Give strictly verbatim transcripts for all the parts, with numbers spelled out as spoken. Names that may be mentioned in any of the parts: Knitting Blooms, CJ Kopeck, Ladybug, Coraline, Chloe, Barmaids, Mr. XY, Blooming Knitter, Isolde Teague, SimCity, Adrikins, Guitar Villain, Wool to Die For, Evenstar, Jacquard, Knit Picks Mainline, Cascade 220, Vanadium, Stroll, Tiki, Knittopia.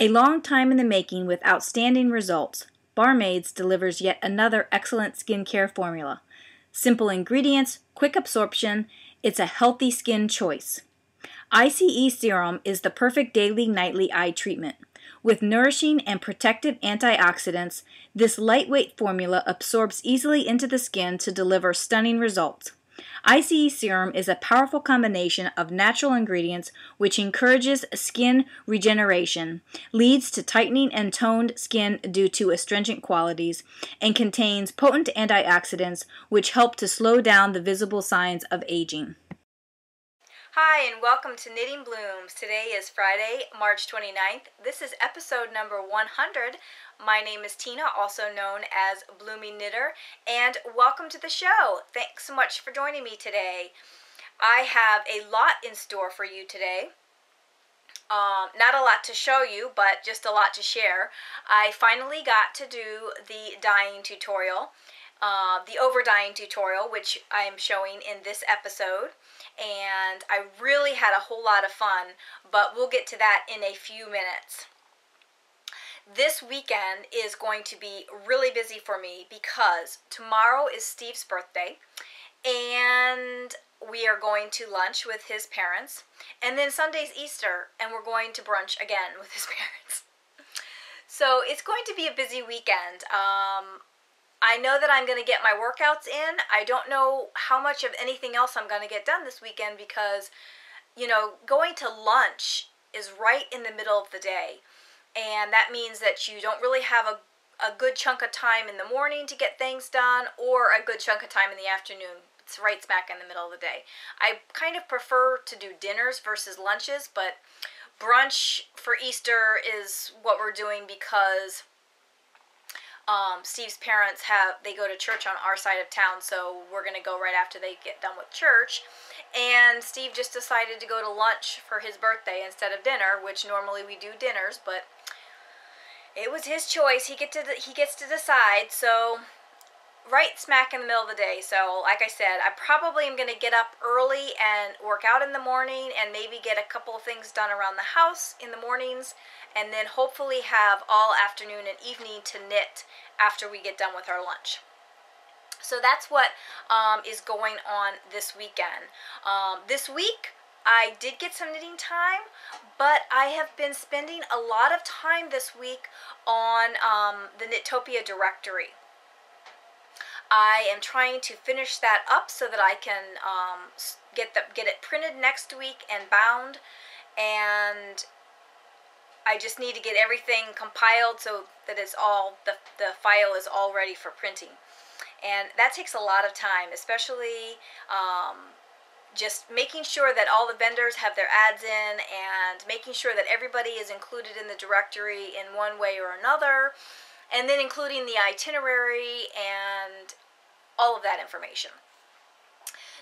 A long time in the making with outstanding results, Barmaids delivers yet another excellent skincare formula. Simple ingredients, quick absorption, it's a healthy skin choice. I C E Serum is the perfect daily nightly eye treatment. With nourishing and protective antioxidants, this lightweight formula absorbs easily into the skin to deliver stunning results. I C E Serum is a powerful combination of natural ingredients which encourages skin regeneration, leads to tightening and toned skin due to astringent qualities, and contains potent antioxidants which help to slow down the visible signs of aging. Hi and welcome to Knitting Blooms. Today is Friday, March twenty-ninth. This is episode number one hundred. My name is Tina, also known as Blooming Knitter, and welcome to the show. Thanks so much for joining me today. I have a lot in store for you today. Um, not a lot to show you, but just a lot to share. I finally got to do the dyeing tutorial, uh, the over dyeing tutorial, which I am showing in this episode. And I really had a whole lot of fun, but we'll get to that in a few minutes. This weekend is going to be really busy for me because tomorrow is Steve's birthday, and we are going to lunch with his parents, and then Sunday's Easter, and we're going to brunch again with his parents. So it's going to be a busy weekend. Um, I know that I'm going to get my workouts in. I don't know how much of anything else I'm going to get done this weekend because, you know, going to lunch is right in the middle of the day. And that means that you don't really have a, a good chunk of time in the morning to get things done or a good chunk of time in the afternoon. It's right smack in the middle of the day. I kind of prefer to do dinners versus lunches, but brunch for Easter is what we're doing because Um, Steve's parents have, they go to church on our side of town, so we're going to go right after they get done with church. And Steve just decided to go to lunch for his birthday instead of dinner, which normally we do dinners, but it was his choice. He, get to the, he gets to decide, so right smack in the middle of the day. So like I said, I probably am going to get up early and work out in the morning and maybe get a couple of things done around the house in the mornings. And then hopefully have all afternoon and evening to knit after we get done with our lunch. So that's what um, is going on this weekend. Um, this week I did get some knitting time, but I have been spending a lot of time this week on um, the Knittopia directory. I am trying to finish that up so that I can um, get, the, get it printed next week and bound, and I just need to get everything compiled so that it's all, the, the file is all ready for printing. And that takes a lot of time, especially um, just making sure that all the vendors have their ads in and making sure that everybody is included in the directory in one way or another, and then including the itinerary and all of that information.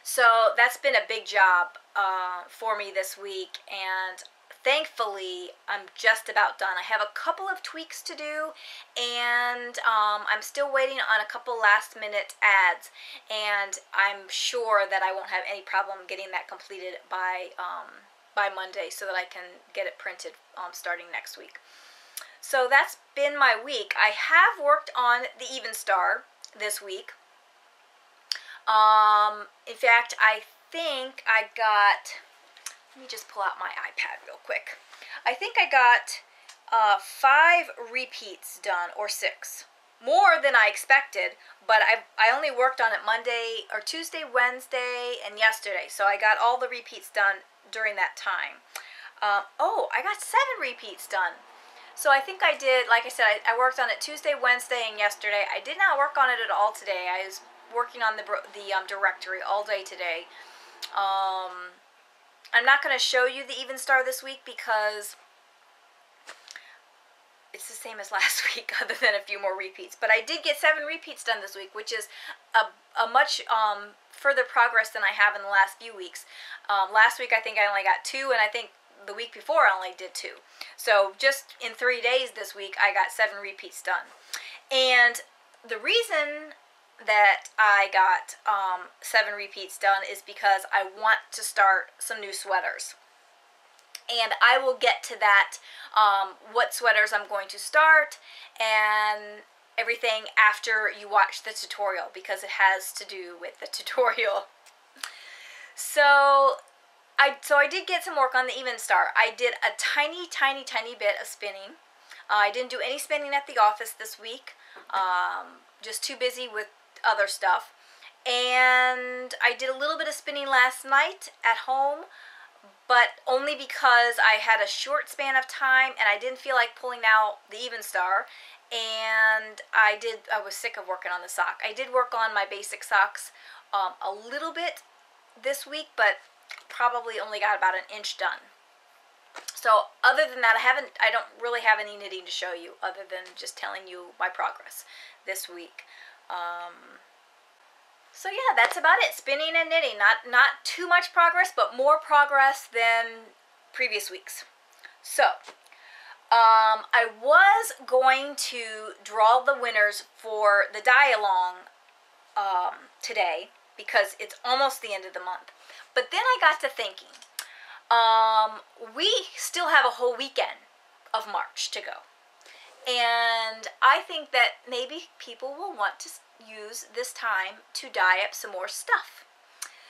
So that's been a big job uh, for me this week, and thankfully, I'm just about done. I have a couple of tweaks to do, and um, I'm still waiting on a couple last-minute ads, and I'm sure that I won't have any problem getting that completed by, um, by Monday so that I can get it printed um, starting next week. So that's been my week. I have worked on the Evenstar this week. Um, in fact, I think I got... Let me just pull out my iPad real quick. I think I got uh, five repeats done, or six. More than I expected, but I, I only worked on it Monday, or Tuesday, Wednesday, and yesterday. So I got all the repeats done during that time. Um, oh, I got seven repeats done. So I think I did, like I said, I, I worked on it Tuesday, Wednesday, and yesterday. I did not work on it at all today. I was working on the, the um, directory all day today. Um... I'm not going to show you the Evenstar this week because it's the same as last week other than a few more repeats. But I did get seven repeats done this week, which is a, a much um, further progress than I have in the last few weeks. Um, last week I think I only got two, and I think the week before I only did two. So just in three days this week I got seven repeats done. And the reason that I got um, seven repeats done is because I want to start some new sweaters. and I will get to that, um, what sweaters I'm going to start and everything after you watch the tutorial, because it has to do with the tutorial. So I, so I did get some work on the Evenstar. I did a tiny, tiny, tiny bit of spinning. Uh, I didn't do any spinning at the office this week, um, just too busy with other stuff. And I did a little bit of spinning last night at home, but only because I had a short span of time and I didn't feel like pulling out the Evenstar. And I did, I was sick of working on the sock. I did work on my basic socks um, a little bit this week, but probably only got about an inch done. So other than that, I haven't, I don't really have any knitting to show you other than just telling you my progress this week. Um, so yeah, that's about it. Spinning and knitting. Not, not too much progress, but more progress than previous weeks. So, um, I was going to draw the winners for the dye-along um, today because it's almost the end of the month. But then I got to thinking, um, we still have a whole weekend of March to go. And I think that maybe people will want to use this time to dye up some more stuff.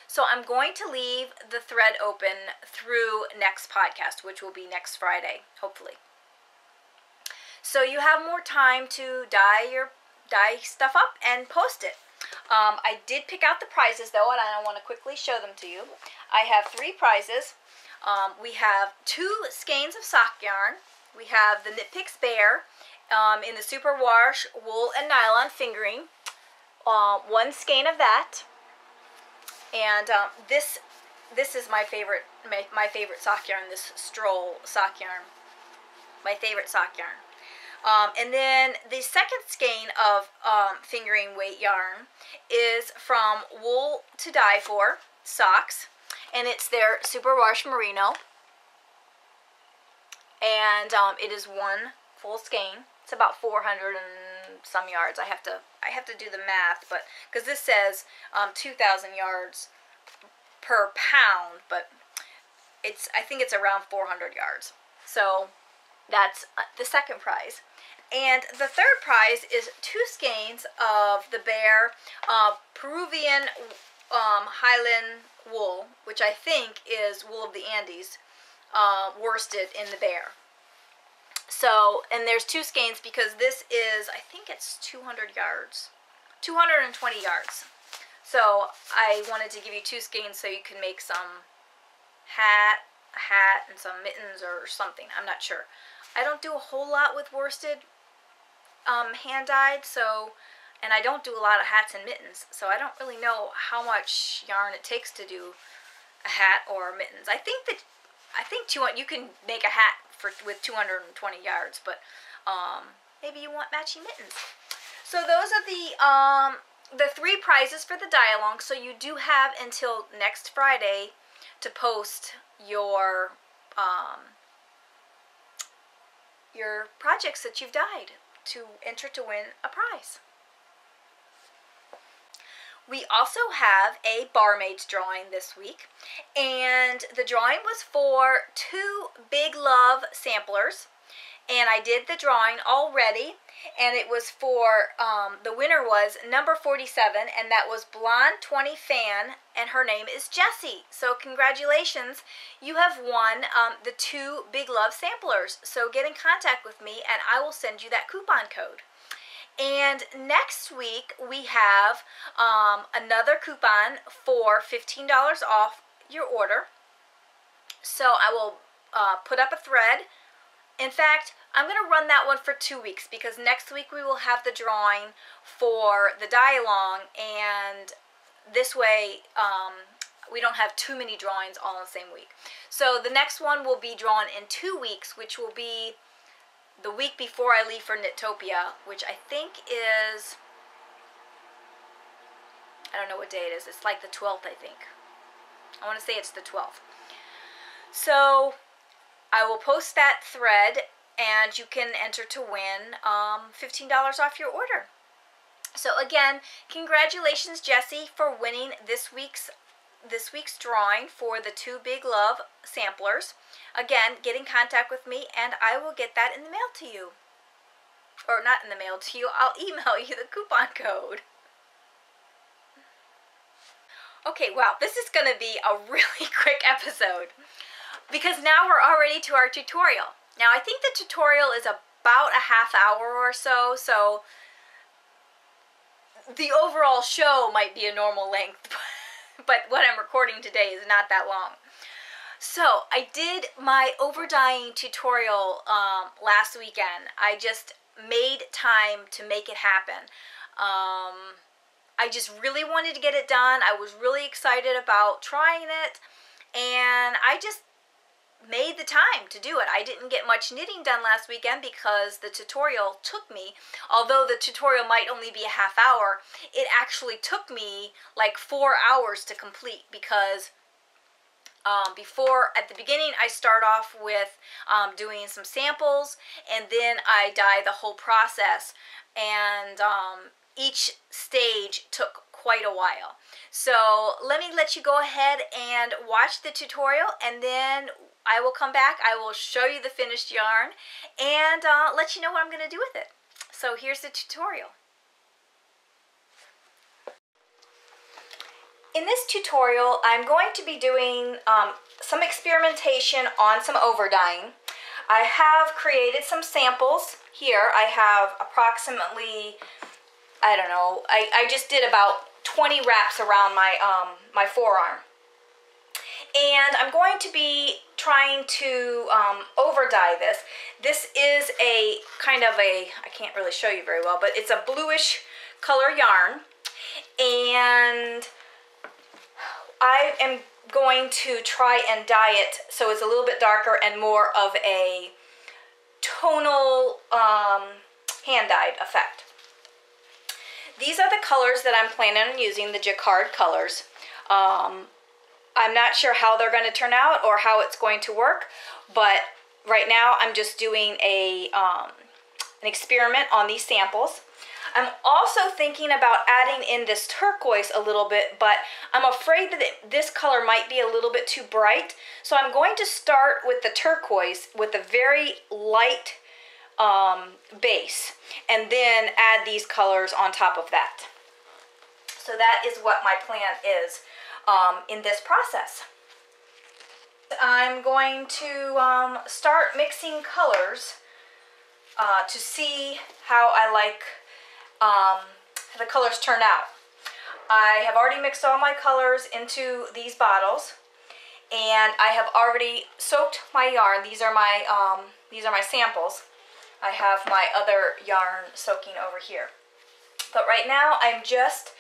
So I'm going to leave the thread open through next podcast, which will be next Friday, hopefully. So you have more time to dye your dye stuff up and post it. Um, I did pick out the prizes, though, and I want to quickly show them to you. I have three prizes. Um, we have two skeins of sock yarn. We have the Knit Picks Bear um, in the Superwash Wool and Nylon Fingering. Uh, one skein of that. And um, this this is my favorite my, my favorite sock yarn, this Stroll sock yarn. My favorite sock yarn. Um, and then the second skein of um, fingering weight yarn is from Wool to Die For socks, and it's their Superwash Merino, and um, it is one full skein. It's about four hundred and some yards. I have to I have to do the math, but because this says um, two thousand yards per pound, but it's I think it's around four hundred yards. So that's the second prize. And the third prize is two skeins of the Bear uh, Peruvian um, Highland wool, which I think is wool of the Andes, uh, worsted in the Bear. So, and there's two skeins because this is, I think it's two hundred yards, two hundred twenty yards. So I wanted to give you two skeins so you can make some hat, a hat and some mittens or something. I'm not sure. I don't do a whole lot with worsted um, hand-dyed, so, and I don't do a lot of hats and mittens, so I don't really know how much yarn it takes to do a hat or mittens. I think that, I think you, want, you can make a hat for, with two hundred twenty yards, but um, maybe you want matching mittens. So those are the, um, the three prizes for the dye-along, so you do have until next Friday to post your, um, your projects that you've dyed to enter to win a prize. We also have a Barmaids drawing this week, and the drawing was for two Big Love samplers, and I did the drawing already, and it was for, um, the winner was number forty-seven, and that was Blonde twenty Fan, and her name is Jessie. So congratulations, you have won um, the two Big Love samplers, so get in contact with me, and I will send you that coupon code. And next week, we have um, another coupon for fifteen dollars off your order. So I will uh, put up a thread. In fact, I'm going to run that one for two weeks because next week we will have the drawing for the dye-along. And this way, um, we don't have too many drawings all in the same week. So the next one will be drawn in two weeks, which will be the week before I leave for Knittopia, which I think is, I don't know what day it is. It's like the twelfth, I think. I want to say it's the twelfth. So I will post that thread, and you can enter to win um, fifteen dollars off your order. So again, congratulations, Jessie, for winning this week's this week's drawing for the Two Big Love samplers. Again, get in contact with me and I will get that in the mail to you. Or not in the mail to you, I'll email you the coupon code. Okay, wow, this is going to be a really quick episode because now we're already to our tutorial. Now, I think the tutorial is about a half hour or so, so the overall show might be a normal length, but what I'm recording today is not that long. So, I did my overdying tutorial um, last weekend. I just made time to make it happen. Um, I just really wanted to get it done. I was really excited about trying it, and I just made the time to do it. I didn't get much knitting done last weekend because the tutorial took me, although the tutorial might only be a half hour, it actually took me like four hours to complete because Um, before, at the beginning, I start off with um, doing some samples, and then I dye the whole process, and um, each stage took quite a while. So let me let you go ahead and watch the tutorial, and then I will come back, I will show you the finished yarn, and uh, let you know what I'm going to do with it. So here's the tutorial. In this tutorial, I'm going to be doing um, some experimentation on some overdying. I have created some samples here. I have approximately, I don't know, I, I just did about twenty wraps around my, um, my forearm. And I'm going to be trying to um, overdye this. This is a kind of a, I can't really show you very well, but it's a bluish color yarn. And I am going to try and dye it so it's a little bit darker and more of a tonal um, hand-dyed effect. These are the colors that I'm planning on using, the Jacquard colors. Um, I'm not sure how they're going to turn out or how it's going to work, but right now I'm just doing a, um, an experiment on these samples. I'm also thinking about adding in this turquoise a little bit, but I'm afraid that it, this color might be a little bit too bright. So I'm going to start with the turquoise with a very light um, base and then add these colors on top of that. So that is what my plan is um, in this process. I'm going to um, start mixing colors uh, to see how I like Um, the colors turn out. I have already mixed all my colors into these bottles, and I have already soaked my yarn. These are my um, these are my samples. I have my other yarn soaking over here, but right now I'm just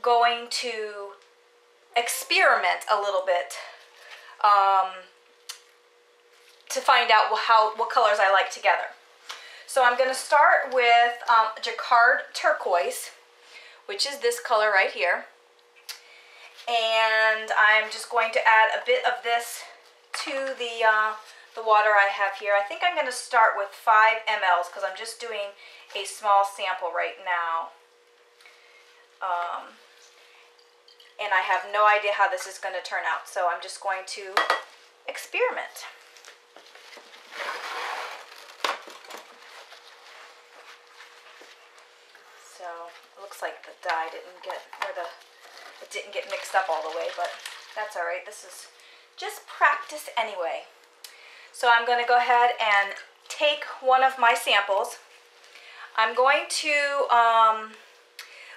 going to experiment a little bit um, to find out how what colors I like together. So I'm going to start with um, Jacquard Turquoise, which is this color right here. And I'm just going to add a bit of this to the, uh, the water I have here. I think I'm going to start with five milliliters because I'm just doing a small sample right now. Um, and I have no idea how this is going to turn out, so I'm just going to experiment. Looks like the dye didn't get, or the, it didn't get mixed up all the way, but that's all right. This is just practice anyway. So I'm going to go ahead and take one of my samples. I'm going to um,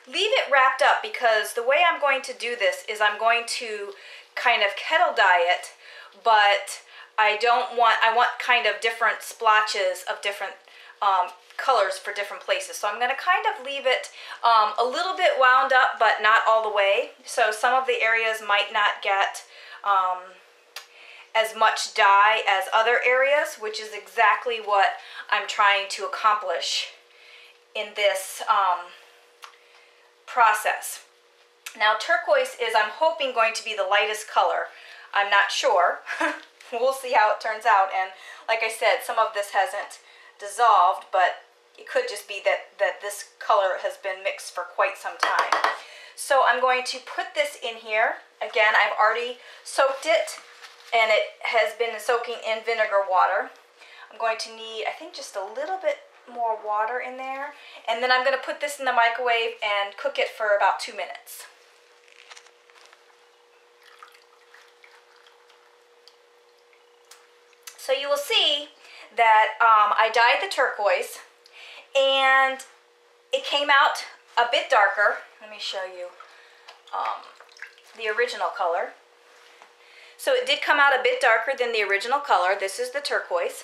leave it wrapped up because the way I'm going to do this is I'm going to kind of kettle dye it, but I don't want, I want kind of different splotches of different um, colors for different places. So I'm going to kind of leave it um, a little bit wound up, but not all the way. So some of the areas might not get um, as much dye as other areas, which is exactly what I'm trying to accomplish in this um, process. Now turquoise is, I'm hoping, going to be the lightest color. I'm not sure. We'll see how it turns out. And like I said, some of this hasn't dissolved, but it could just be that, that this color has been mixed for quite some time. So I'm going to put this in here. Again, I've already soaked it, and it has been soaking in vinegar water. I'm going to need, I think, just a little bit more water in there. And then I'm going to put this in the microwave and cook it for about two minutes. So you will see that um, I dyed the turquoise, and it came out a bit darker. Let me show you um, the original color. So it did come out a bit darker than the original color. This is the turquoise.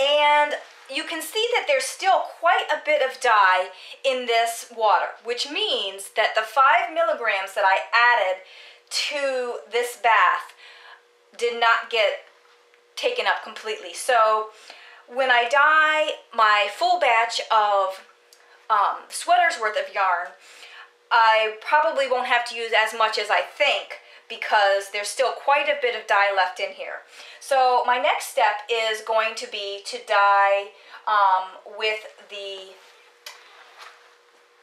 And you can see that there's still quite a bit of dye in this water, which means that the five milligrams that I added to this bath did not get taken up completely. So when I dye my full batch of um, sweaters worth of yarn, I probably won't have to use as much as I think, because there's still quite a bit of dye left in here. So my next step is going to be to dye um, with the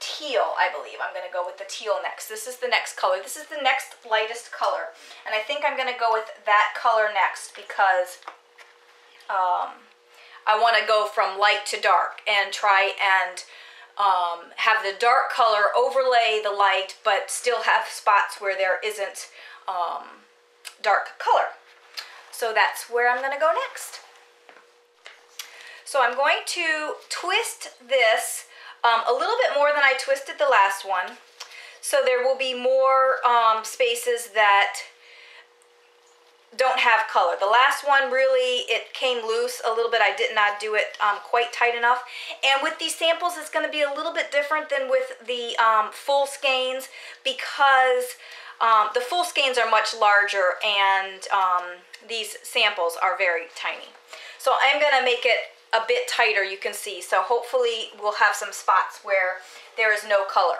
teal, I believe. I'm going to go with the teal next. This is the next color. This is the next lightest color. And I think I'm going to go with that color next, because um, I want to go from light to dark and try and um, have the dark color overlay the light, but still have spots where there isn't um, dark color. So that's where I'm going to go next. So I'm going to twist this um, a little bit more than I twisted the last one, so there will be more um, spaces that don't have color. The last one, really, it came loose a little bit. I did not do it um, quite tight enough. And with these samples, it's going to be a little bit different than with the um, full skeins, because um, the full skeins are much larger and um, these samples are very tiny. So I'm going to make it a bit tighter, you can see. So hopefully we'll have some spots where there is no color,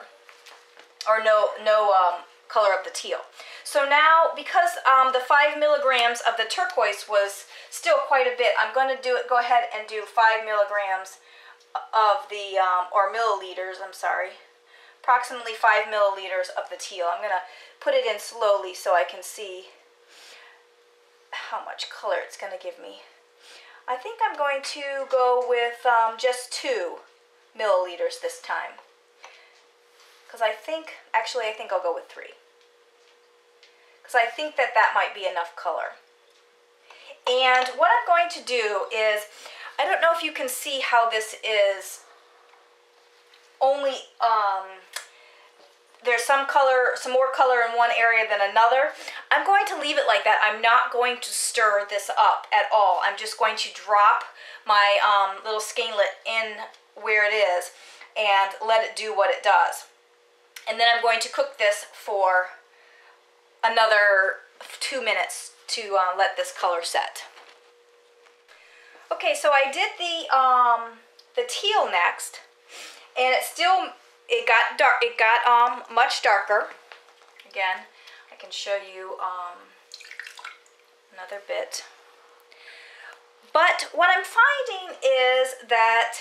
or no, no um, color of the teal. So now, because um, the five milligrams of the turquoise was still quite a bit, I'm going to do it. Go ahead and do five milligrams of the, um, or milliliters, I'm sorry, approximately five milliliters of the teal. I'm going to put it in slowly so I can see how much color it's going to give me. I think I'm going to go with um, just two milliliters this time, because I think, actually, I think I'll go with three. Because I think that that might be enough color. And what I'm going to do is, I don't know if you can see how this is only, um, there's some color, some more color in one area than another. I'm going to leave it like that. I'm not going to stir this up at all. I'm just going to drop my um, little skeinlet in where it is and let it do what it does. And then I'm going to cook this for another two minutes to uh, let this color set. Okay, so I did the um, the teal next, and it still it got dark. It got um much darker. Again, I can show you um, another bit. But what I'm finding is that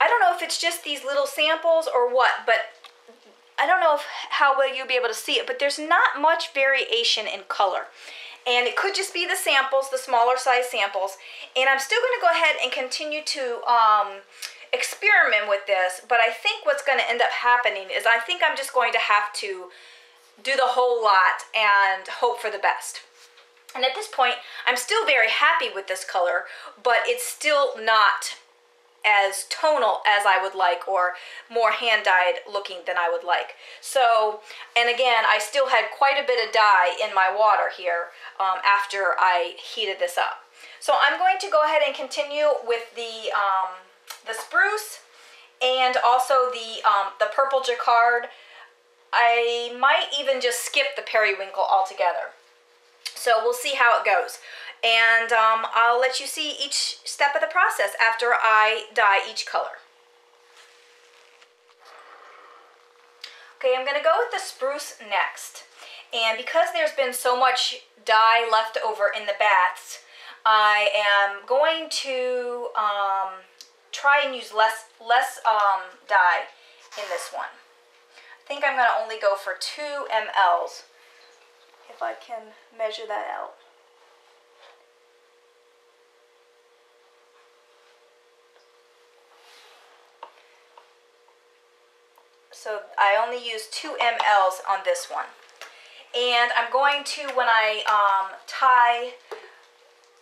I don't know if it's just these little samples or what, but I don't know if, how well you'll be able to see it, but there's not much variation in color. And it could just be the samples, the smaller size samples. And I'm still going to go ahead and continue to um, experiment with this, but I think what's going to end up happening is I think I'm just going to have to do the whole lot and hope for the best. And at this point, I'm still very happy with this color, but it's still not as tonal as I would like, or more hand-dyed looking than I would like. So, and again, I still had quite a bit of dye in my water here um, after I heated this up. So I'm going to go ahead and continue with the, um, the spruce and also the, um, the purple jacquard. I might even just skip the periwinkle altogether. So we'll see how it goes. And um, I'll let you see each step of the process after I dye each color. Okay, I'm going to go with the spruce next. And because there's been so much dye left over in the baths, I am going to um, try and use less, less um, dye in this one. I think I'm going to only go for two milliliters if I can measure that out. So I only use two milliliters on this one. And I'm going to, when I um, tie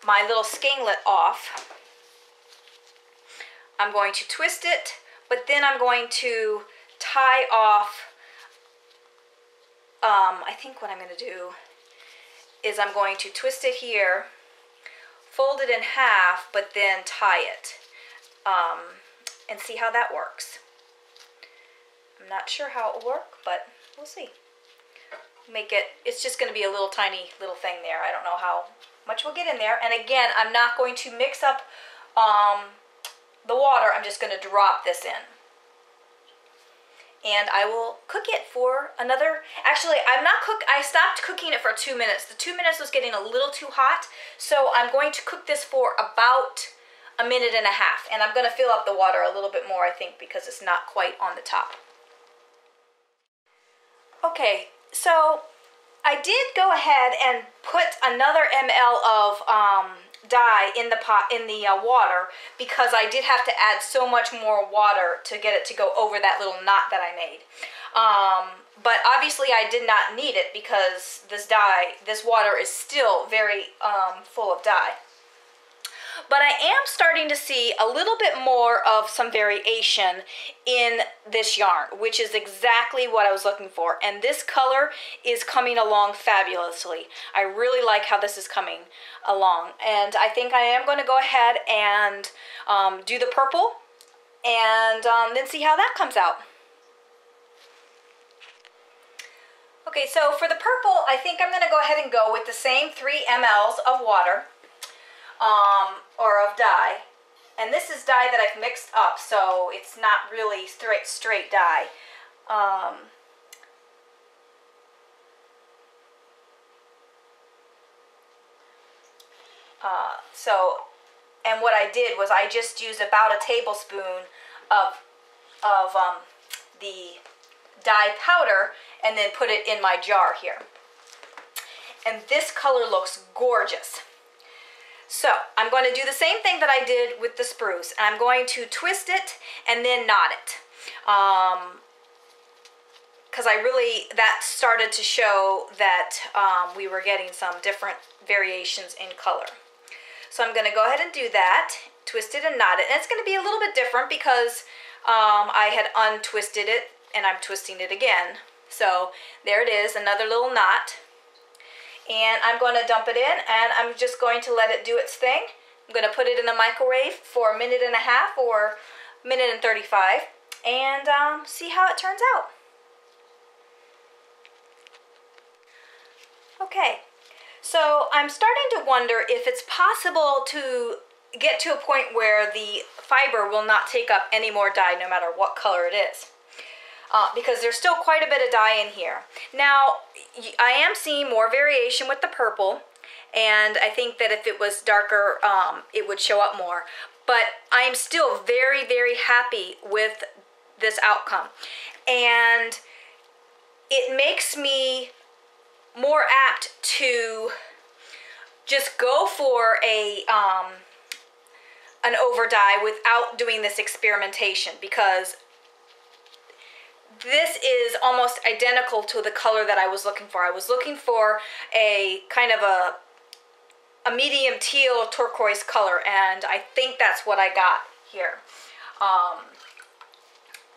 my little skinglet off, I'm going to twist it, but then I'm going to tie off, um, I think what I'm going to do is I'm going to twist it here, fold it in half, but then tie it, um, and see how that works. I'm not sure how it'll work, but we'll see. Make it, it's just going to be a little tiny little thing there. I don't know how much we'll get in there. And again, I'm not going to mix up um, the water. I'm just going to drop this in. And I will cook it for another, actually I'm not cook, I stopped cooking it for two minutes. The two minutes was getting a little too hot. So I'm going to cook this for about a minute and a half. And I'm going to fill up the water a little bit more, I think, because it's not quite on the top. Okay. So I did go ahead and put another milliliter of um, dye in the pot in the uh, water because I did have to add so much more water to get it to go over that little knot that I made. Um, but obviously I did not need it because this dye, this water is still very um, full of dye. But I am starting to see a little bit more of some variation in this yarn, which is exactly what I was looking for. And this color is coming along fabulously. I really like how this is coming along. And I think I am going to go ahead and um, do the purple and um, then see how that comes out. Okay, so for the purple, I think I'm going to go ahead and go with the same three milliliters of water. Um, or of dye, and this is dye that I've mixed up, so it's not really straight straight dye. Um, uh, so, and what I did was I just used about a tablespoon of of um, the dye powder, and then put it in my jar here. And this color looks gorgeous. So I'm going to do the same thing that I did with the spruce. I'm going to twist it and then knot it. Um, because I really, that started to show that um, we were getting some different variations in color. So I'm going to go ahead and do that, twist it and knot it. And it's going to be a little bit different because um, I had untwisted it and I'm twisting it again. So there it is, another little knot. And I'm going to dump it in, and I'm just going to let it do its thing. I'm going to put it in the microwave for a minute and a half or minute and thirty-five, and um, see how it turns out. Okay, so I'm starting to wonder if it's possible to get to a point where the fiber will not take up any more dye no matter what color it is. Uh, because there's still quite a bit of dye in here. Now, I am seeing more variation with the purple, and I think that if it was darker, um, it would show up more. But I am still very, very happy with this outcome. And it makes me more apt to just go for a... Um, an over dye without doing this experimentation, because this is almost identical to the color that I was looking for. I was looking for a kind of a a medium teal turquoise color, and I think that's what I got here. Um,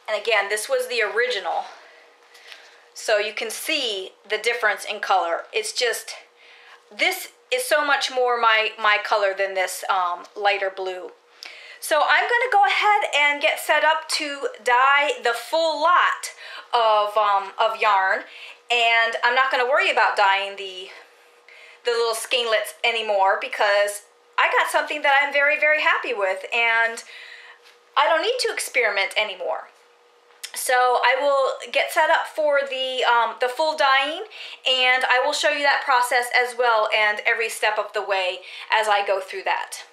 and again, this was the original. So you can see the difference in color. It's just, this is so much more my, my color than this um, lighter blue. So I'm going to go ahead and get set up to dye the full lot of, um, of yarn. And I'm not going to worry about dyeing the, the little skinglets anymore because I got something that I'm very, very happy with. And I don't need to experiment anymore. So I will get set up for the, um, the full dyeing, and I will show you that process as well and every step of the way as I go through that.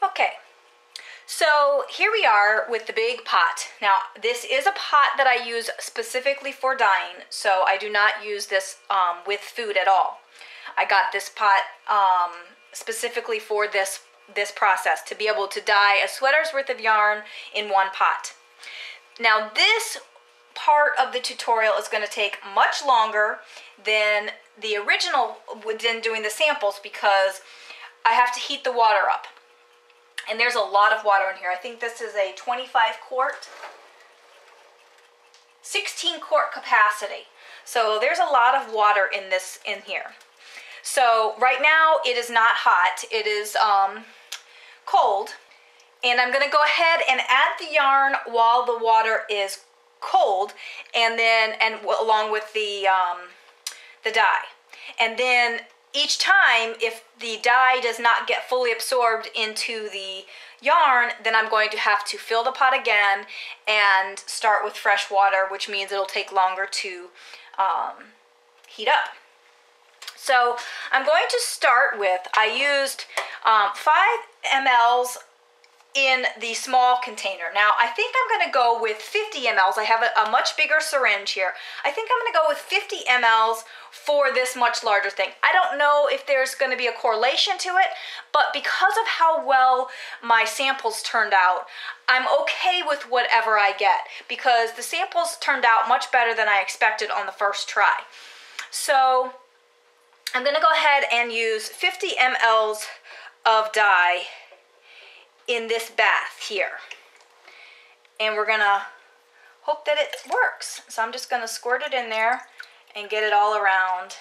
Okay, So here we are with the big pot. Now this is a pot that I use specifically for dyeing, so I do not use this um, with food at all. I got this pot um, specifically for this, this process, to be able to dye a sweater's worth of yarn in one pot. Now this part of the tutorial is going to take much longer than the original within doing the samples, because I have to heat the water up. And there's a lot of water in here. I think this is a twenty-five quart, sixteen quart capacity. So there's a lot of water in this, in here. So right now it is not hot, it is um, cold. And I'm gonna go ahead and add the yarn while the water is cold, and then, and along with the, um, the dye. And then each time, if the dye does not get fully absorbed into the yarn, then I'm going to have to fill the pot again and start with fresh water, which means it'll take longer to um, heat up. So I'm going to start with, I used um, five milliliters in the small container. Now I think I'm gonna go with fifty milliliters. I have a, a much bigger syringe here. I think I'm gonna go with fifty milliliters for this much larger thing. I don't know if there's gonna be a correlation to it, but because of how well my samples turned out, I'm okay with whatever I get, because the samples turned out much better than I expected on the first try. So I'm gonna go ahead and use fifty milliliters of dye in this bath here. And we're gonna hope that it works. So I'm just gonna squirt it in there and get it all around.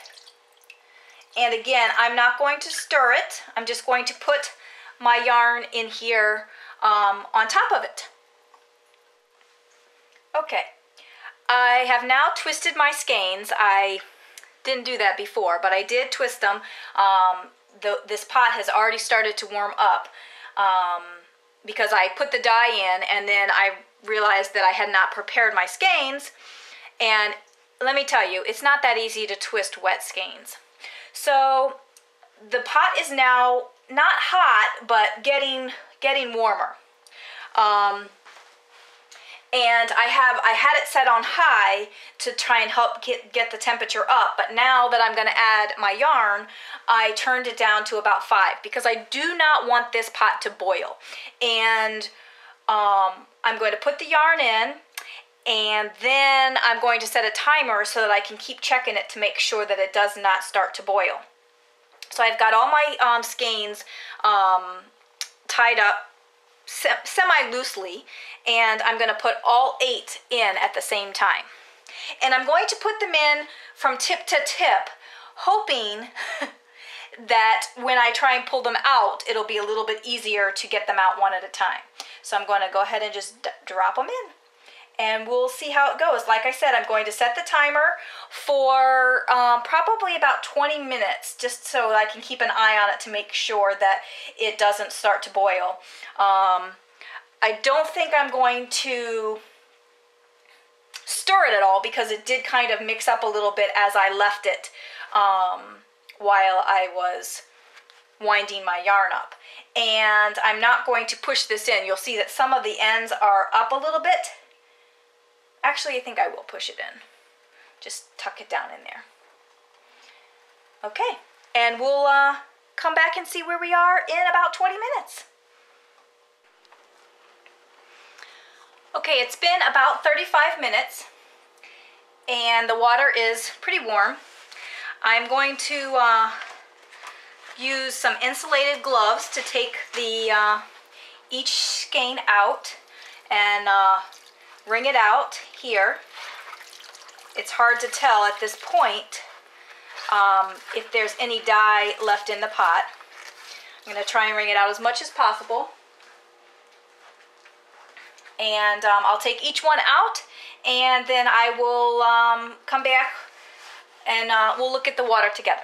And again, I'm not going to stir it. I'm just going to put my yarn in here um, on top of it. Okay, I have now twisted my skeins. I didn't do that before, but I did twist them. Um, the, this pot has already started to warm up. Um, because I put the dye in and then I realized that I had not prepared my skeins. And let me tell you, it's not that easy to twist wet skeins. So the pot is now not hot, but getting, getting warmer. Um, and I have, I had it set on high to try and help get, get the temperature up, but now that I'm going to add my yarn, I turned it down to about five, because I do not want this pot to boil. And um, I'm going to put the yarn in, and then I'm going to set a timer so that I can keep checking it to make sure that it does not start to boil. So I've got all my um, skeins um, tied up semi-loosely, and I'm going to put all eight in at the same time. And I'm going to put them in from tip to tip, hoping that when I try and pull them out, it'll be a little bit easier to get them out one at a time. So I'm going to go ahead and just d drop them in, and we'll see how it goes. Like I said, I'm going to set the timer for um, probably about twenty minutes, just so I can keep an eye on it to make sure that it doesn't start to boil. Um, I don't think I'm going to stir it at all, because it did kind of mix up a little bit as I left it um, while I was winding my yarn up. And I'm not going to push this in. You'll see that some of the ends are up a little bit. Actually, I think I will push it in. Just tuck it down in there. Okay, and we'll uh, come back and see where we are in about twenty minutes. Okay, it's been about thirty-five minutes, and the water is pretty warm. I'm going to uh, use some insulated gloves to take the uh, each skein out and uh, wring it out here. It's hard to tell at this point um, if there's any dye left in the pot. I'm going to try and wring it out as much as possible. And um, I'll take each one out, and then I will um, come back and uh, we'll look at the water together.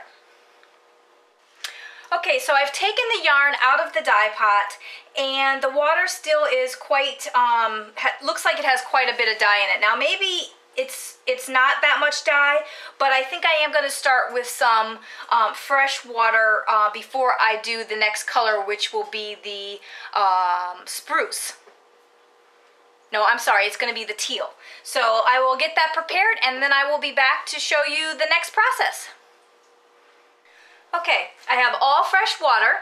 Okay, so I've taken the yarn out of the dye pot, and the water still is quite, um, looks like it has quite a bit of dye in it. Now maybe It's, it's not that much dye, but I think I am going to start with some um, fresh water uh, before I do the next color, which will be the um, spruce. No, I'm sorry, it's going to be the teal. So I will get that prepared, and then I will be back to show you the next process. Okay, I have all fresh water,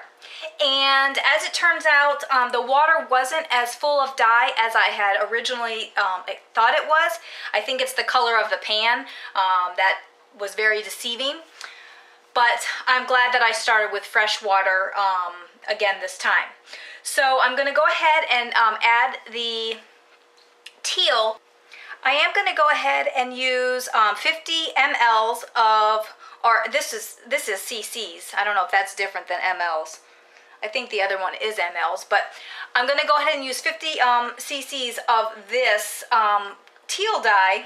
and as it turns out, um, the water wasn't as full of dye as I had originally um, thought it was. I think it's the color of the pan um, that was very deceiving, but I'm glad that I started with fresh water um, again this time. So I'm going to go ahead and um, add the teal. I am going to go ahead and use um, fifty milliliters of, or this is, this is C Cs. I don't know if that's different than M Ls. I think the other one is M Ls, but I'm going to go ahead and use fifty um, C Cs of this um, teal dye,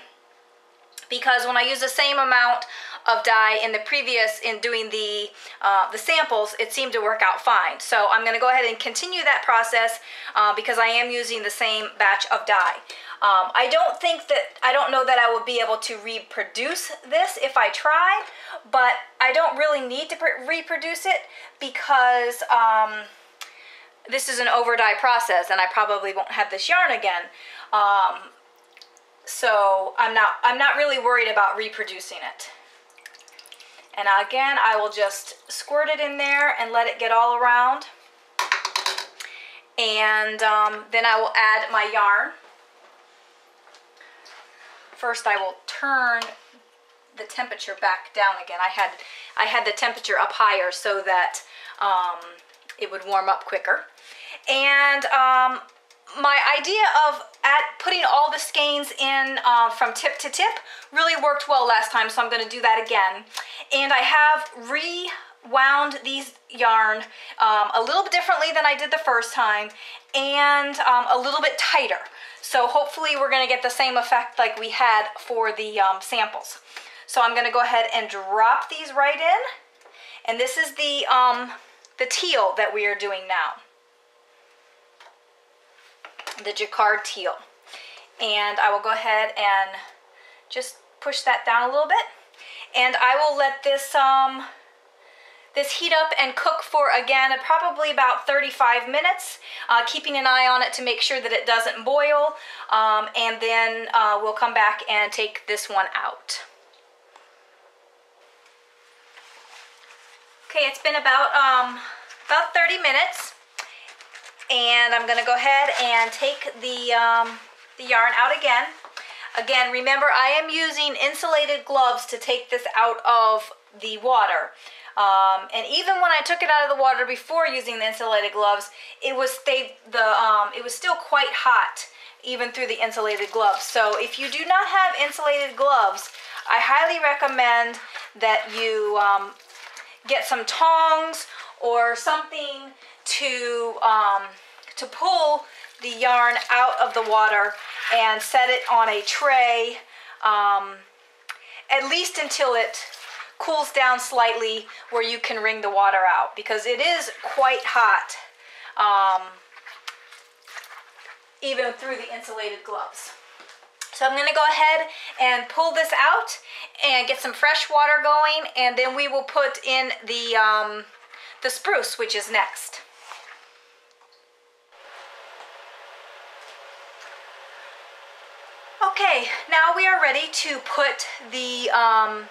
because when I use the same amount of dye in the previous, in doing the, uh, the samples, it seemed to work out fine. So I'm going to go ahead and continue that process uh, because I am using the same batch of dye. Um, I don't think that, I don't know that I would be able to reproduce this if I tried, but I don't really need to reproduce it because um, this is an over dye process and I probably won't have this yarn again. Um, so I'm not, I'm not really worried about reproducing it. And again, I will just squirt it in there and let it get all around. And um, then I will add my yarn. First, I will turn the temperature back down again. I had, I had the temperature up higher so that um, it would warm up quicker. And um, my idea of at putting all the skeins in uh, from tip to tip really worked well last time, so I'm going to do that again. And I have rewound these yarn um, a little bit differently than I did the first time, and um, a little bit tighter. So hopefully we're going to get the same effect like we had for the um, samples. So I'm going to go ahead and drop these right in. And this is the, um, the teal that we are doing now. The Jacquard teal. And I will go ahead and just push that down a little bit. And I will let this, um, this heat up and cook for, again, probably about thirty-five minutes, uh, keeping an eye on it to make sure that it doesn't boil. Um, and then uh, we'll come back and take this one out. Okay, it's been about, um, about thirty minutes. And I'm gonna go ahead and take the, um, the yarn out again. Again, remember, I am using insulated gloves to take this out of the water. Um, and even when I took it out of the water before using the insulated gloves, it was they, the um, it was still quite hot even through the insulated gloves. So if you do not have insulated gloves, I highly recommend that you um, get some tongs or something to um, to pull the yarn out of the water and set it on a tray um, at least until it cools down slightly where you can wring the water out, because it is quite hot um, even through the insulated gloves. So I'm going to go ahead and pull this out and get some fresh water going, and then we will put in the, um, the spruce, which is next. Okay, now we are ready to put the um,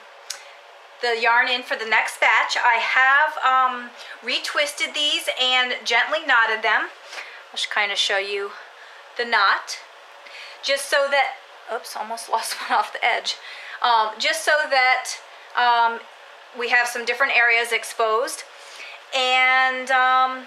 the yarn in for the next batch. I have um, retwisted these and gently knotted them. I'll just kind of show you the knot, just so that, oops, almost lost one off the edge, um, just so that um, we have some different areas exposed. And um,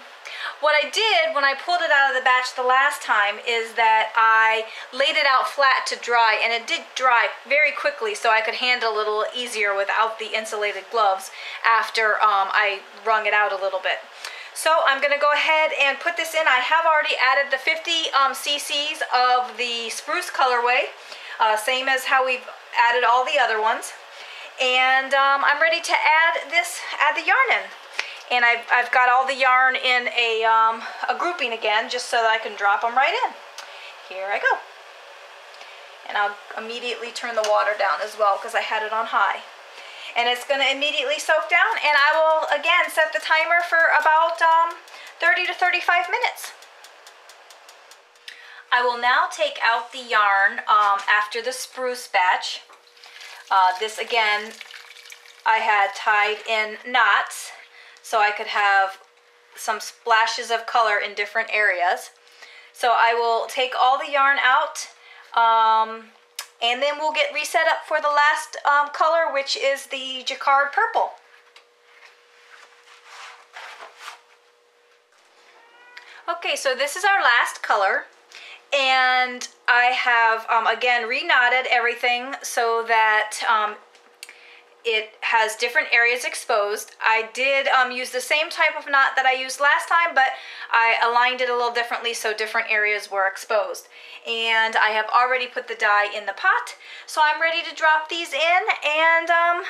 what I did when I pulled it out of the batch the last time is that I laid it out flat to dry, and it did dry very quickly, so I could handle it a little easier without the insulated gloves after um, I wrung it out a little bit. So I'm going to go ahead and put this in. I have already added the fifty um, cc's of the spruce colorway, uh, same as how we've added all the other ones. And um, I'm ready to add this, add the yarn in. And I've, I've got all the yarn in a, um, a grouping again, just so that I can drop them right in. Here I go. and I'll immediately turn the water down as well because I had it on high. And it's going to immediately soak down, and I will again set the timer for about um, thirty to thirty-five minutes. I will now take out the yarn um, after the spruce batch. Uh, this again I had tied in knots so I could have some splashes of color in different areas. So I will take all the yarn out, um, and then we'll get reset up for the last um, color, which is the Jacquard purple. Okay, so this is our last color, and I have um, again re-knotted everything so that um, it has different areas exposed. I did um, use the same type of knot that I used last time, but I aligned it a little differently so different areas were exposed. And I have already put the dye in the pot, so I'm ready to drop these in, and um,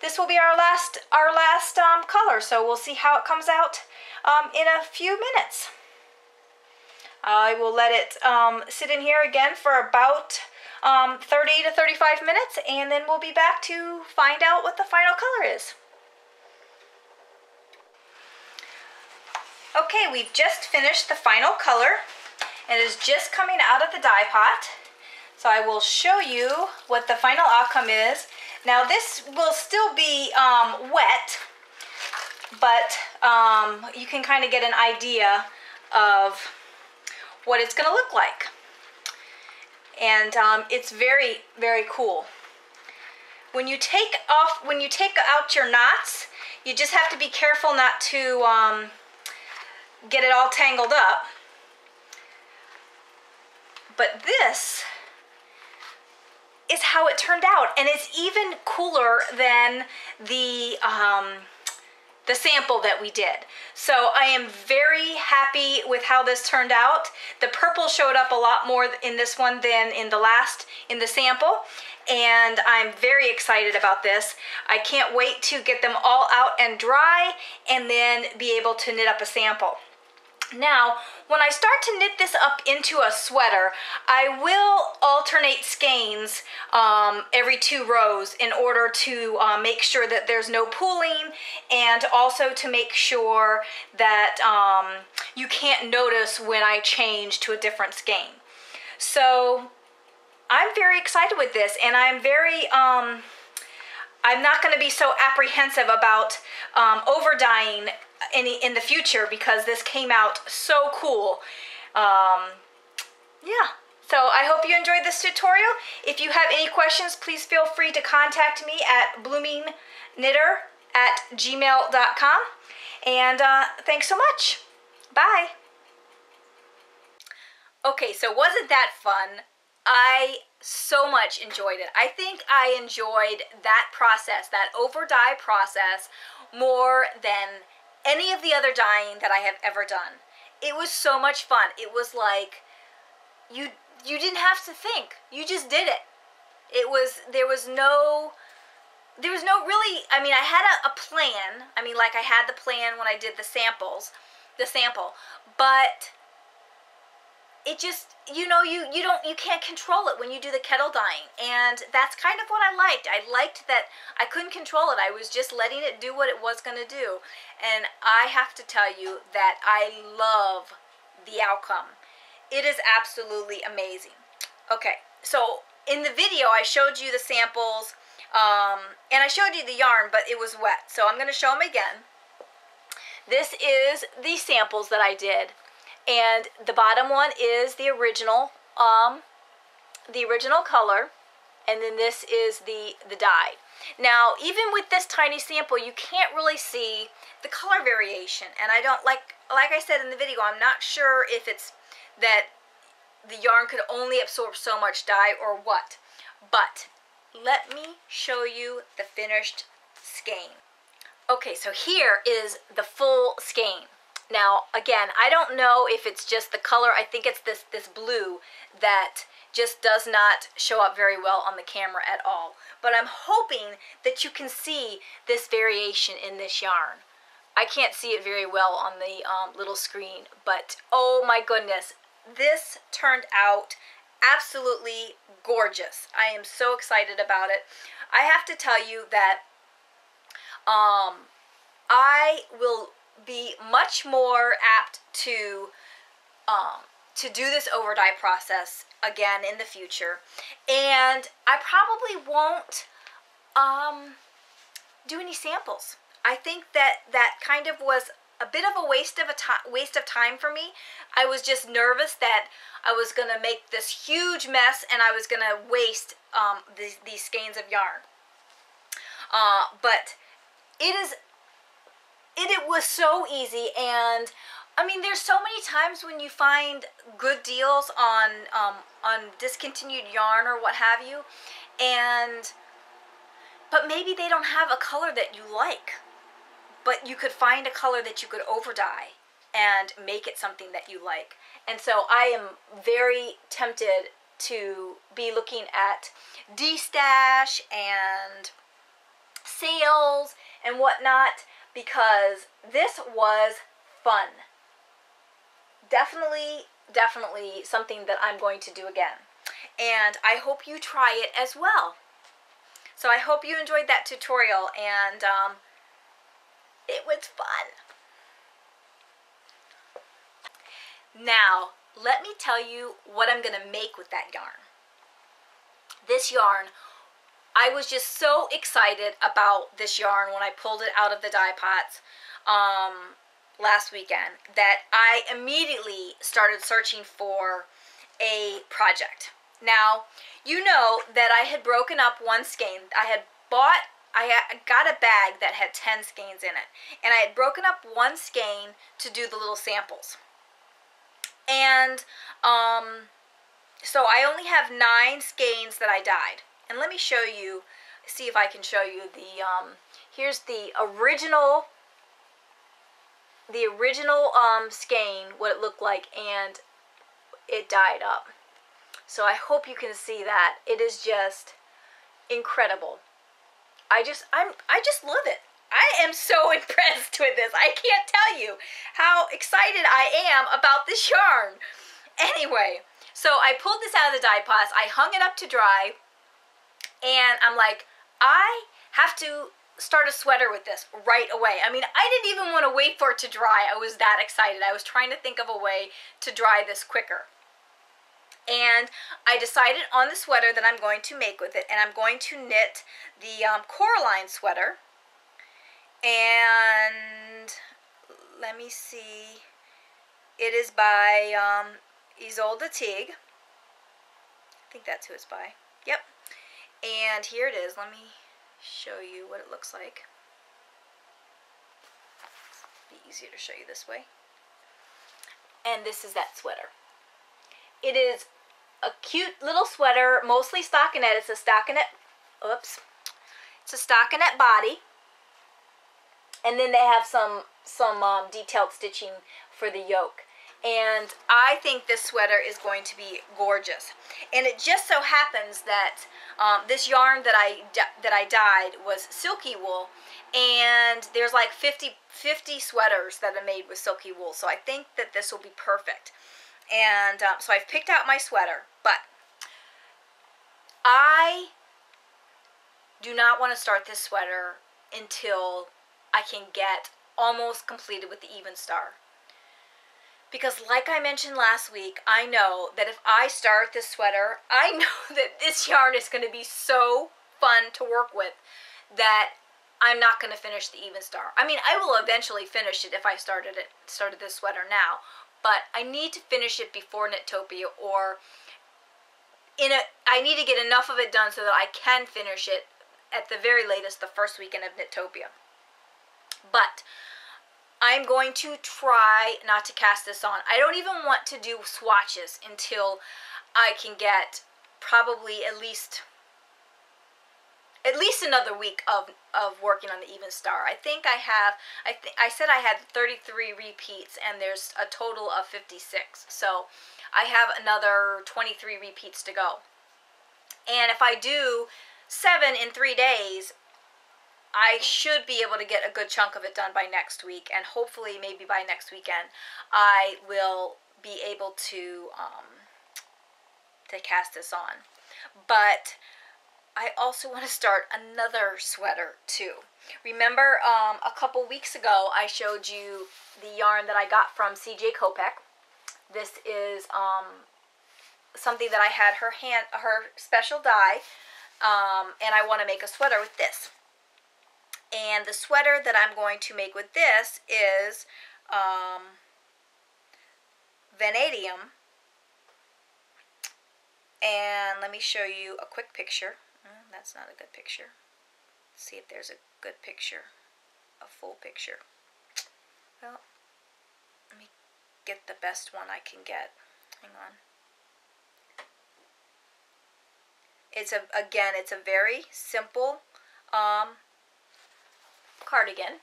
this will be our last, our last um, color, so we'll see how it comes out um, in a few minutes. I will let it um, sit in here again for about um, thirty to thirty-five minutes, and then we'll be back to find out what the final color is. Okay, we've just finished the final color. It is just coming out of the dye pot. So I will show you what the final outcome is. Now this will still be um, wet, but um, you can kind of get an idea of what it's going to look like. And um, it's very, very cool. When you take off, when you take out your knots, you just have to be careful not to um, get it all tangled up. But this is how it turned out, and it's even cooler than the um, the sample that we did. So I am very happy with how this turned out. The purple showed up a lot more in this one than in the last, in the sample, and I'm very excited about this. I can't wait to get them all out and dry and then be able to knit up a sample. Now, when I start to knit this up into a sweater, I will alternate skeins um, every two rows in order to uh, make sure that there's no pooling, and also to make sure that um, you can't notice when I change to a different skein. So I'm very excited with this, and I'm very... Um, I'm not going to be so apprehensive about um, over-dyeing any in the future, because this came out so cool. Um, yeah, so I hope you enjoyed this tutorial. If you have any questions, please feel free to contact me at blooming knitter at gmail dot com. And uh, thanks so much. Bye. Okay, so wasn't that fun? I so much enjoyed it. I think I enjoyed that process, that over dye process, more than any of the other dyeing that I have ever done. It was so much fun. It was like you you didn't have to think. You just did it. It was there was no there was no really, I mean, I had a, a plan. I mean, like I had the plan when I did the samples, the sample, but it just, you know, you, you don't, you can't control it when you do the kettle dyeing. And that's kind of what I liked. I liked that I couldn't control it. I was just letting it do what it was going to do. And I have to tell you that I love the outcome. It is absolutely amazing. Okay, so in the video I showed you the samples, um, and I showed you the yarn, but it was wet. So I'm going to show them again. This is the samples that I did. And the bottom one is the original, um, the original color, and then this is the, the dye. Now, even with this tiny sample, you can't really see the color variation, and I don't, like, like I said in the video, I'm not sure if it's that the yarn could only absorb so much dye or what, but let me show you the finished skein. Okay, so here is the full skein. Now, again, I don't know if it's just the color. I think it's this, this blue that just does not show up very well on the camera at all. But I'm hoping that you can see this variation in this yarn. I can't see it very well on the um, little screen, but oh my goodness, this turned out absolutely gorgeous. I am so excited about it. I have to tell you that um, I will be much more apt to um, to do this over dye process again in the future, and I probably won't um, do any samples. I think that that kind of was a bit of a waste of a time waste of time for me. I was just nervous that I was gonna make this huge mess and I was gonna waste um, these, these skeins of yarn. Uh, but it is it it was so easy, and I mean, there's so many times when you find good deals on um, on discontinued yarn or what have you, and but maybe they don't have a color that you like, but you could find a color that you could over dye and make it something that you like. And so I am very tempted to be looking at destash and sales and whatnot, because this was fun. Definitely, definitely something that I'm going to do again. And I hope you try it as well. So I hope you enjoyed that tutorial, and um, it was fun. Now, let me tell you what I'm going to make with that yarn. This yarn, I was just so excited about this yarn when I pulled it out of the dye pots um, last weekend that I immediately started searching for a project. Now, you know that I had broken up one skein. I had bought, I had got a bag that had ten skeins in it, and I had broken up one skein to do the little samples. And um, so I only have nine skeins that I dyed. And let me show you, see if I can show you the, um, here's the original, the original um, skein, what it looked like, and it dyed up. So I hope you can see that. It is just incredible. I just, I'm, I just love it. I am so impressed with this. I can't tell you how excited I am about this yarn. Anyway, so I pulled this out of the dye pots. I hung it up to dry, and I'm like, I have to start a sweater with this right away. I mean, I didn't even want to wait for it to dry. I was that excited. I was trying to think of a way to dry this quicker. And I decided on the sweater that I'm going to make with it, and I'm going to knit the um, Coraline sweater. And let me see, it is by um, Isolde Teague. I think that's who it's by. Yep. And here it is. Let me show you what it looks like. It'll be easier to show you this way. And this is that sweater. It is a cute little sweater, mostly stockinette. It's a stockinette, oops, it's a stockinette body, and then they have some some um, detailed stitching for the yoke. And I think this sweater is going to be gorgeous. And it just so happens that um, this yarn that I that I dyed was silky wool, and there's like fifty sweaters that are made with silky wool. So I think that this will be perfect. And um, so I've picked out my sweater, but I do not want to start this sweater until I can get almost completed with the Evenstar. Because like I mentioned last week, I know that if I start this sweater, I know that this yarn is going to be so fun to work with that I'm not going to finish the Evenstar. I mean, I will eventually finish it if I started it, started this sweater now. But I need to finish it before Knittopia, or in a, I need to get enough of it done so that I can finish it at the very latest the first weekend of Knittopia. But I'm going to try not to cast this on. I don't even want to do swatches until I can get probably at least at least another week of of working on the Evenstar. I think I have, I think I said I had thirty-three repeats, and there's a total of fifty-six. So I have another twenty-three repeats to go. And if I do seven in three days, I should be able to get a good chunk of it done by next week, and hopefully maybe by next weekend I will be able to um, to cast this on. But I also want to start another sweater too. Remember um, a couple weeks ago I showed you the yarn that I got from C J Kopeck. This is um, something that I had her hand, her special dye, um, and I want to make a sweater with this. And the sweater that I'm going to make with this is um, Vanadium. And let me show you a quick picture. Mm, that's not a good picture. Let's see if there's a good picture, a full picture. Well, let me get the best one I can get. Hang on. It's a again, it's a very simple um, cardigan,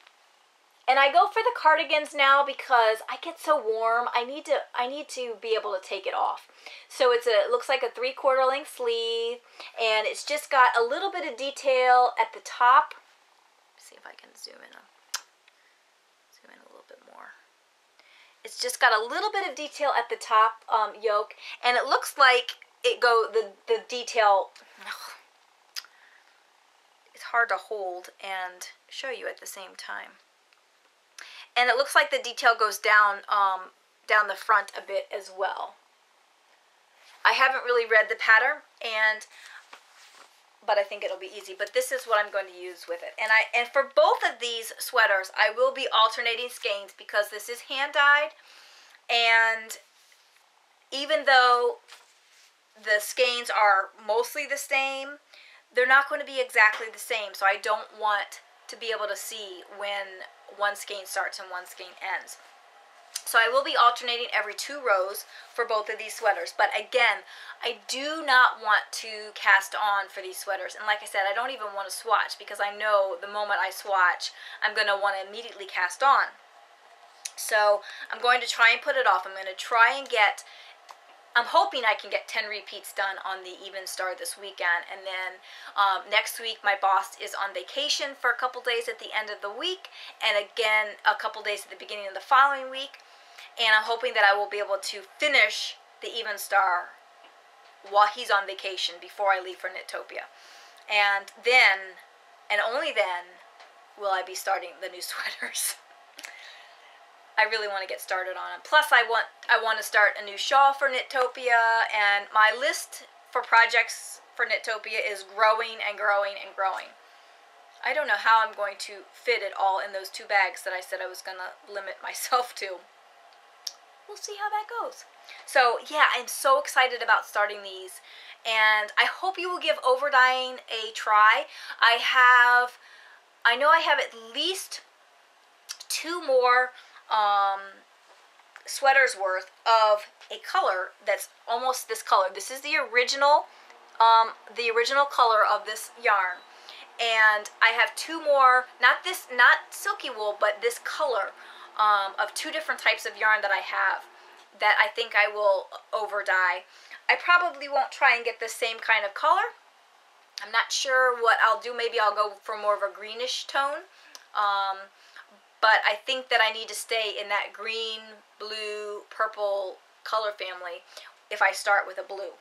and I go for the cardigans now because I get so warm. I need to I need to be able to take it off. So it's a it looks like a three quarter length sleeve, and it's just got a little bit of detail at the top. Let's see if I can zoom in. A, zoom in a little bit more. It's just got a little bit of detail at the top um, yoke, and it looks like it go the the detail. Ugh, it's hard to hold and show you at the same time. And it looks like the detail goes down um, down the front a bit as well. I haven't really read the pattern, and but I think it'll be easy. But this is what I'm going to use with it. And I and for both of these sweaters, I will be alternating skeins because this is hand dyed, and even though the skeins are mostly the same, they're not going to be exactly the same, so I don't want to be able to see when one skein starts and one skein ends. So I will be alternating every two rows for both of these sweaters. But again, I do not want to cast on for these sweaters. And like I said, I don't even want to swatch because I know the moment I swatch, I'm going to want to immediately cast on. So I'm going to try and put it off. I'm going to try and get... I'm hoping I can get ten repeats done on the Evenstar this weekend, and then um, next week my boss is on vacation for a couple days at the end of the week, and again a couple days at the beginning of the following week, and I'm hoping that I will be able to finish the Evenstar while he's on vacation before I leave for Knittopia. And then, and only then, will I be starting the new sweaters. I really want to get started on them. Plus, I want I want to start a new shawl for Knittopia, and my list for projects for Knittopia is growing and growing and growing. I don't know how I'm going to fit it all in those two bags that I said I was going to limit myself to. We'll see how that goes. So, yeah, I'm so excited about starting these, and I hope you will give overdying a try. I have, I know I have at least two more Um, sweaters worth of a color that's almost this color. This is the original, um, the original color of this yarn, and I have two more. Not this, not silky wool, but this color um, of two different types of yarn that I have that I think I will over dye. I probably won't try and get the same kind of color. I'm not sure what I'll do. Maybe I'll go for more of a greenish tone. Um, But I think that I need to stay in that green, blue, purple color family if I start with a blue.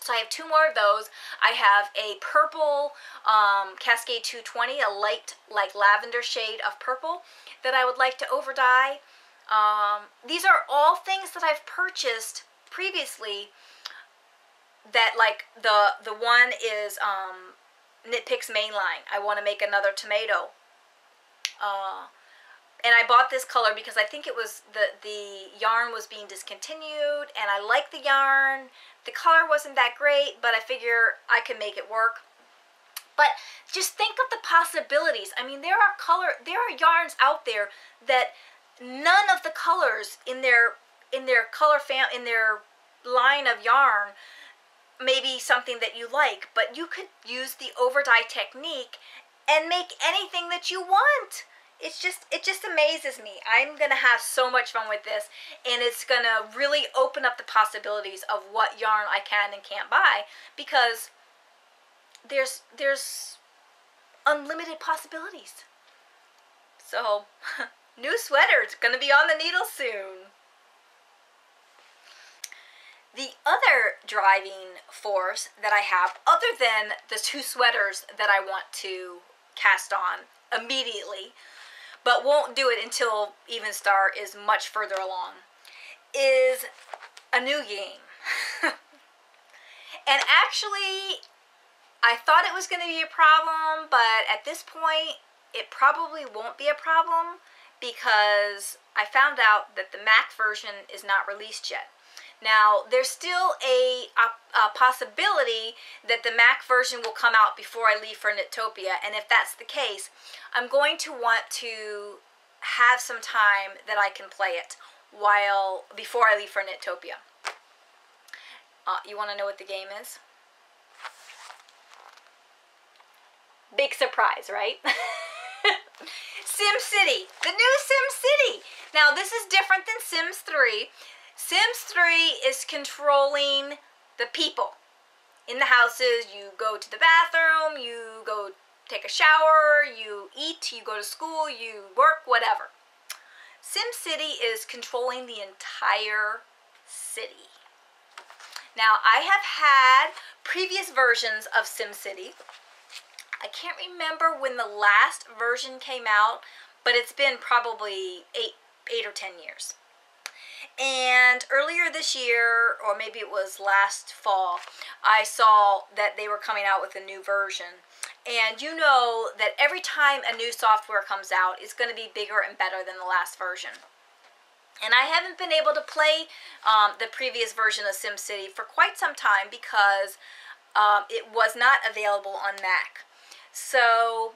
So I have two more of those. I have a purple um, Cascade two twenty, a light, like lavender shade of purple that I would like to over dye. Um, these are all things that I've purchased previously. That like the the one is um, Knit Picks Mainline. I want to make another tomato. Uh, and I bought this color because I think it was the, the yarn was being discontinued, and I like the yarn. The color wasn't that great, but I figure I can make it work. But just think of the possibilities. I mean, there are color, there are yarns out there that none of the colors in their, in their color fam, in their line of yarn may be something that you like, but you could use the over dye technique and make anything that you want. It's just, it just amazes me. I'm gonna have so much fun with this, and it's gonna really open up the possibilities of what yarn I can and can't buy, because there's there's unlimited possibilities. So, new sweater, it's gonna be on the needle soon. The other driving force that I have, other than the two sweaters that I want to cast on immediately, but won't do it until Evenstar is much further along, is a new game. And actually, I thought it was going to be a problem, but at this point, it probably won't be a problem because I found out that the Mac version is not released yet. Now, there's still a, a, a possibility that the Mac version will come out before I leave for Knittopia, and if that's the case, I'm going to want to have some time that I can play it while before I leave for Knittopia. Uh, you want to know what the game is? Big surprise, right? SimCity, the new SimCity. Now, this is different than Sims three. Sims three is controlling the people in the houses. You go to the bathroom, you go take a shower, you eat, you go to school, you work, whatever. SimCity is controlling the entire city. Now, I have had previous versions of SimCity. I can't remember when the last version came out, but it's been probably eight, eight or ten years. And earlier this year, or maybe it was last fall, I saw that they were coming out with a new version. And you know that every time a new software comes out, it's going to be bigger and better than the last version. And I haven't been able to play um, the previous version of SimCity for quite some time because um, it was not available on Mac. So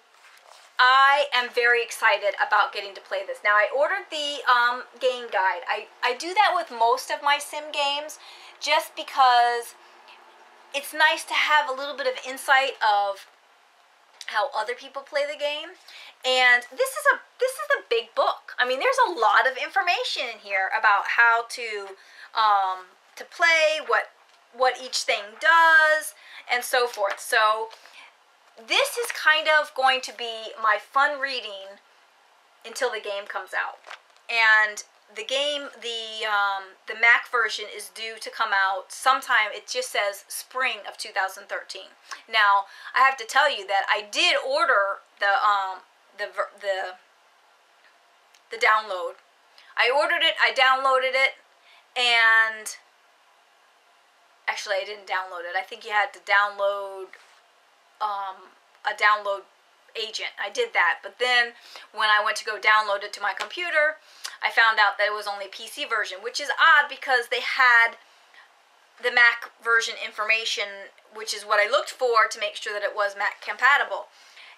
I am very excited about getting to play this. Now, I ordered the um, game guide. I, I do that with most of my sim games just because it's nice to have a little bit of insight of how other people play the game. And this is a this is a big book. I mean, there's a lot of information in here about how to um, to play, what what each thing does, and so forth. So this is kind of going to be my fun reading until the game comes out. And the game, the um, the Mac version is due to come out sometime. It just says spring of two thousand thirteen. Now, I have to tell you that I did order the um, the the the download. I ordered it. I downloaded it, and actually, I didn't download it. I think you had to download Um, a download agent. I did that, but then when I went to go download it to my computer, I found out that it was only P C version, which is odd because they had the Mac version information, which is what I looked for to make sure that it was Mac compatible.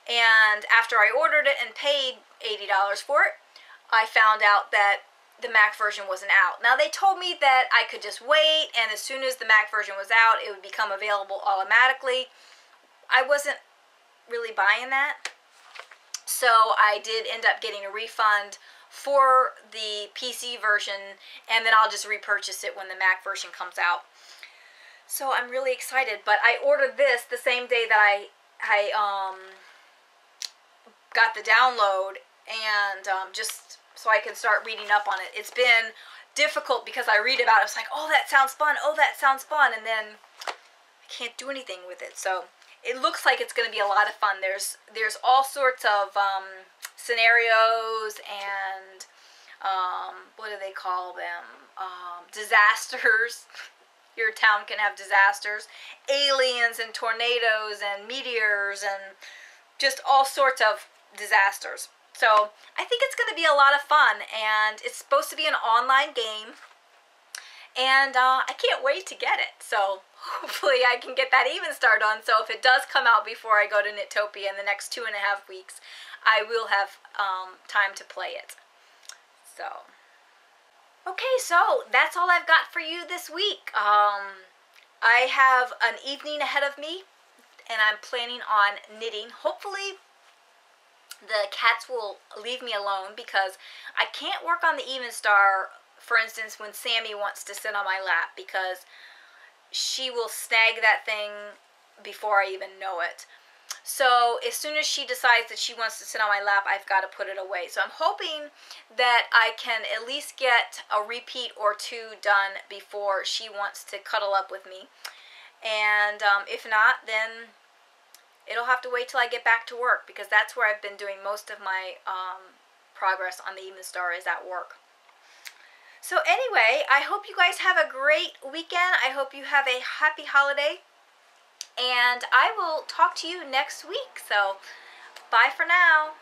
And after I ordered it and paid eighty dollars for it, I found out that the Mac version wasn't out. Now, they told me that I could just wait, and as soon as the Mac version was out, it would become available automatically. I wasn't really buying that, so I did end up getting a refund for the P C version, and then I'll just repurchase it when the Mac version comes out. So I'm really excited, but I ordered this the same day that I, I um, got the download, and um, just so I can start reading up on it. It's been difficult because I read about it. It's like, oh, that sounds fun, oh, that sounds fun, and then I can't do anything with it, so it looks like it's going to be a lot of fun. There's there's all sorts of um, scenarios and um, what do they call them? Um, disasters. Your town can have disasters. Aliens and tornadoes and meteors and just all sorts of disasters. So I think it's going to be a lot of fun, and it's supposed to be an online game. And uh, I can't wait to get it. So hopefully I can get that Evenstar on. So if it does come out before I go to Knittopia in the next two and a half weeks, I will have um, time to play it. So, okay, so that's all I've got for you this week. Um, I have an evening ahead of me, and I'm planning on knitting. Hopefully the cats will leave me alone because I can't work on the Evenstar. For instance, when Sammy wants to sit on my lap, because she will snag that thing before I even know it. So as soon as she decides that she wants to sit on my lap, I've got to put it away. So I'm hoping that I can at least get a repeat or two done before she wants to cuddle up with me. And um, if not, then it'll have to wait till I get back to work, because that's where I've been doing most of my um, progress on the Evenstar, is at work. So anyway, I hope you guys have a great weekend. I hope you have a happy holiday. And I will talk to you next week. So bye for now.